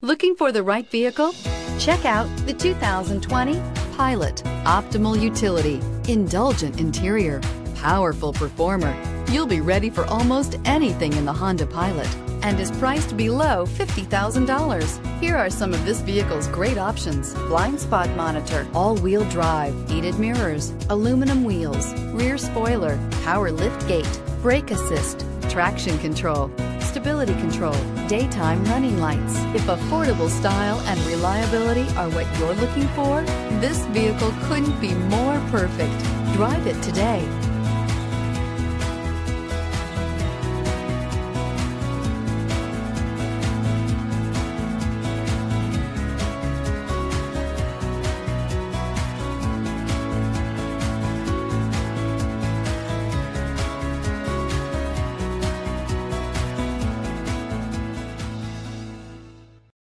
Looking for the right vehicle? Check out the 2020 Pilot. Optimal utility, indulgent interior, powerful performer. You'll be ready for almost anything in the Honda Pilot and is priced below $50,000. Here are some of this vehicle's great options: blind spot monitor, all-wheel drive, heated mirrors, aluminum wheels, rear spoiler, power lift gate, brake assist, traction control, stability control, daytime running lights. If affordable style and reliability are what you're looking for, this vehicle couldn't be more perfect. Drive it today.